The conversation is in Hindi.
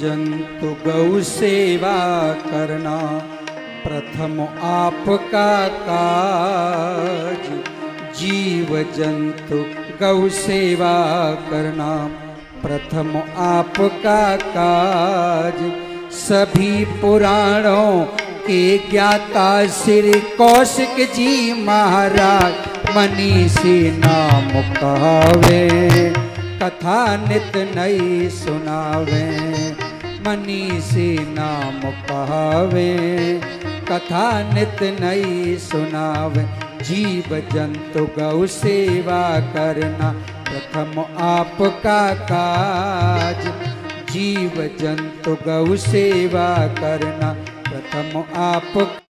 जंतु गौ सेवा करना प्रथम आपका काज। जीव जंतु गौ सेवा करना प्रथम आपका काज। सभी पुराणों के ज्ञाता श्री कौशिक जी महाराज मनीषी नाम कहावे, कथा नित नई सुनावे। मनीषी नाम कहावे, कथा नित नई सुनावे। जीव जंतु गौ सेवा करना प्रथम आपका काज। जीव जंतु गौ सेवा करना प्रथम आप